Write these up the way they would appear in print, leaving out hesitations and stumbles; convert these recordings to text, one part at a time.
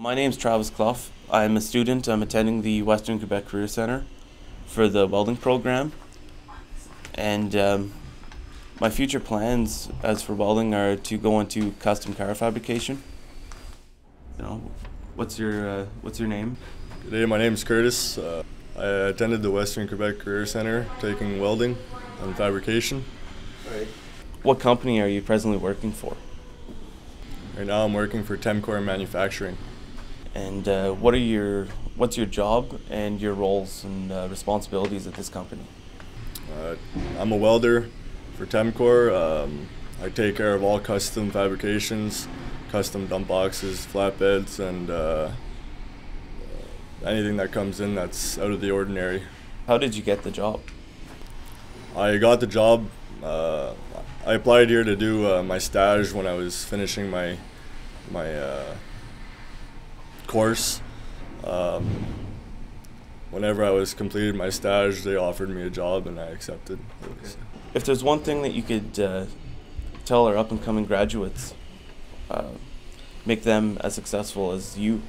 My name's Travis Clough. I'm a student. I'm attending the Western Quebec Career Center for the welding program. And my future plans as for welding are to go into custom car fabrication. You know, what's your name? Good day, my name's Curtis. I attended the Western Quebec Career Center taking welding and fabrication. All right. What company are you presently working for? Right now I'm working for Temcor Manufacturing. And what's your job and your roles and responsibilities at this company? I'm a welder for Temcor. I take care of all custom fabrications, custom dump boxes, flatbeds, and anything that comes in that's out of the ordinary. How did you get the job? I got the job. I applied here to do my stage when I was finishing my course. Whenever I was completed my stage, they offered me a job and I accepted. If there's one thing that you could tell our up-and-coming graduates, make them as successful as you,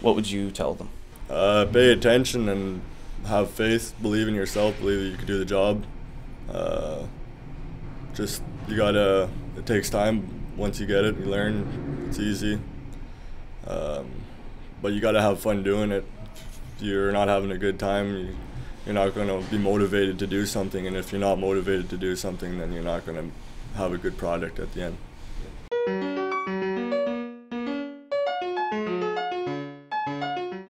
what would you tell them? Pay attention and have faith. Believe in yourself. Believe that you can do the job. Just it takes time. Once you get it, you learn. It's easy. But you gotta have fun doing it. If you're not having a good time, you're not gonna be motivated to do something, and if you're not motivated to do something, then you're not gonna have a good product at the end.